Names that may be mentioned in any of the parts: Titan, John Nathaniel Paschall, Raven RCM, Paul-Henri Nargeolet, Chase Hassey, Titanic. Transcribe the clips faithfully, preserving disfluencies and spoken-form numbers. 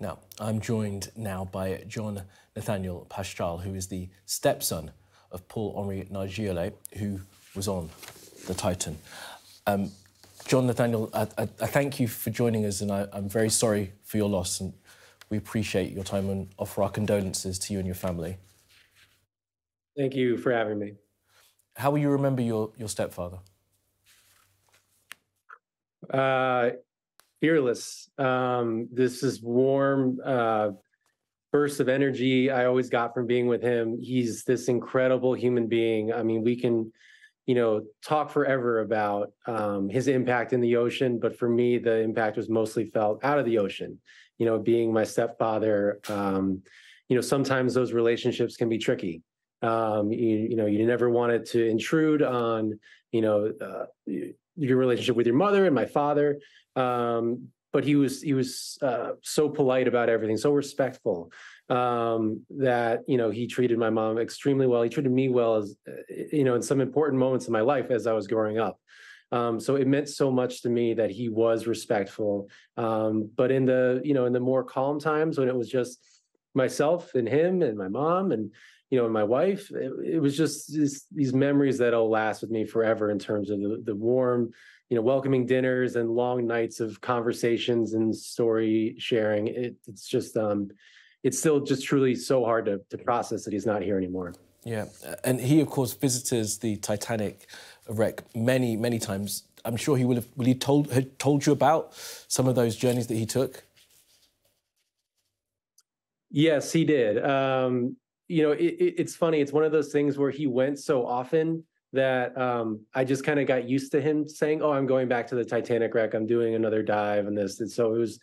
Now, I'm joined now by John Nathaniel Paschall, who is the stepson of Paul-Henri Nargeolet, who was on the Titan. Um, John Nathaniel, I, I, I thank you for joining us, and I, I'm very sorry for your loss, and we appreciate your time and offer our condolences to you and your family. Thank you for having me. How will you remember your, your stepfather? Uh, fearless. Um, this is warm uh, burst of energy I always got from being with him. He's this incredible human being. I mean, we can, you know, talk forever about um, his impact in the ocean, but for me, the impact was mostly felt out of the ocean. You know, being my stepfather, um, you know, sometimes those relationships can be tricky. Um, you, you know, you never wanted to intrude on, you know, uh, your relationship with your mother and my father. Um, but he was, he was, uh, so polite about everything, so respectful, um, that, you know, he treated my mom extremely well. He treated me well as, you know, in some important moments in my life as I was growing up. Um, so it meant so much to me that he was respectful. Um, but in the, you know, in the more calm times when it was just myself and him and my mom and, you know, and my wife, it, it was just this, these memories that'll last with me forever in terms of the, the warm, you know, welcoming dinners and long nights of conversations and story sharing. It, it's just, um, it's still just truly so hard to, to process that he's not here anymore. Yeah, and he, of course, visitors the Titanic wreck many, many times. I'm sure he will have, will he told, had told you about some of those journeys that he took? Yes, he did. Um, You know, it, it, it's funny. It's one of those things where he went so often that um, I just kind of got used to him saying, oh, I'm going back to the Titanic wreck. I'm doing another dive and this. And so it was,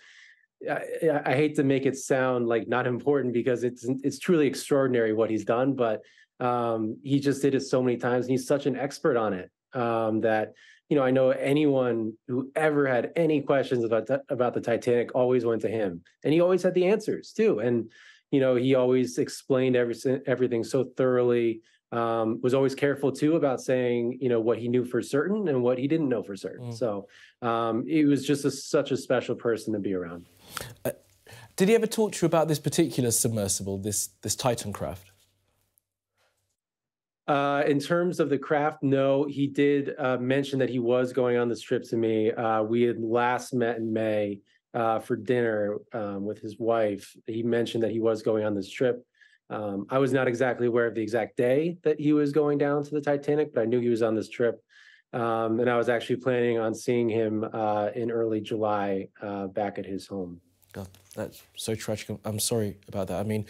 I, I hate to make it sound like not important because it's, it's truly extraordinary what he's done. But um, he just did it so many times. And he's such an expert on it um, that, you know, I know anyone who ever had any questions about, about the Titanic always went to him. And he always had the answers, too. And you know, he always explained every, everything so thoroughly, um, was always careful, too, about saying, you know, what he knew for certain and what he didn't know for certain. Mm. So um, he was just a, such a special person to be around. Uh, did he ever talk to you about this particular submersible, this, this Titan craft? Uh, in terms of the craft, no. He did uh, mention that he was going on this trip to me. Uh, we had last met in May. Uh, for dinner um, with his wife. He mentioned that he was going on this trip. Um, I was not exactly aware of the exact day that he was going down to the Titanic, but I knew he was on this trip. Um, and I was actually planning on seeing him uh, in early July uh, back at his home. God, that's so tragic. I'm sorry about that. I mean,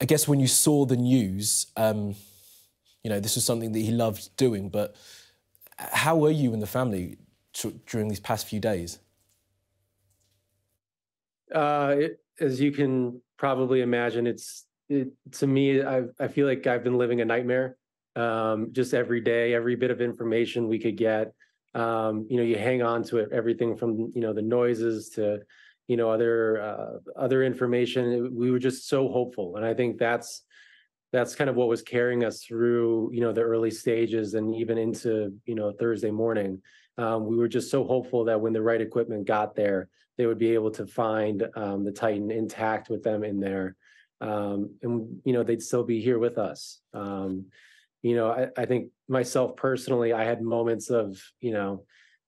I guess when you saw the news, um, you know, this was something that he loved doing, but how were you and the family during these past few days? Uh, it, as you can probably imagine, it's, it, to me, I, I feel like I've been living a nightmare. Um, just every day, every bit of information we could get, um, you know, you hang on to it, everything from, you know, the noises to, you know, other, uh, other information. We were just so hopeful. And I think that's, that's kind of what was carrying us through, you know, the early stages and even into, you know, Thursday morning. Um, we were just so hopeful that when the right equipment got there, they would be able to find um, the Titan intact with them in there. Um, and, you know, they'd still be here with us. Um, you know, I, I think myself personally, I had moments of, you know,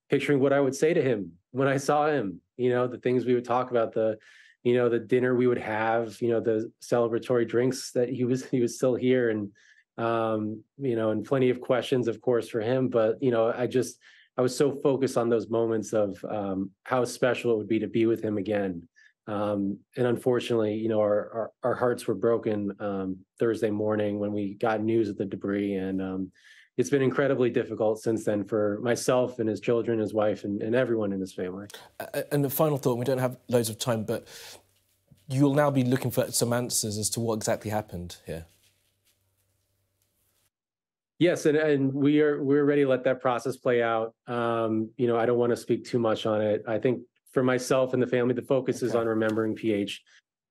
picturing what I would say to him when I saw him, you know, the things we would talk about, the, you know, the dinner we would have, you know, the celebratory drinks that he was, he was still here and, um, you know, and plenty of questions, of course, for him. But, you know, I just, I was so focused on those moments of um, how special it would be to be with him again. Um, and unfortunately, you know, our, our, our hearts were broken um, Thursday morning when we got news of the debris. And um, it's been incredibly difficult since then for myself and his children, his wife, and, and everyone in his family. And the final thought, we don't have loads of time, but you'll now be looking for some answers as to what exactly happened here. Yes, and, and we are we're ready to let that process play out. Um, you know, I don't want to speak too much on it. I think for myself and the family, the focus okay. is on remembering P H.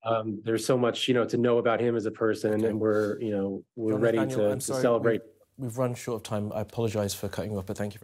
Um, there's so much, you know, to know about him as a person, okay. and we're, you know, we're John ready Nathaniel, to, to sorry, celebrate. We, we've run short of time. I apologise for cutting you off, but thank you very much.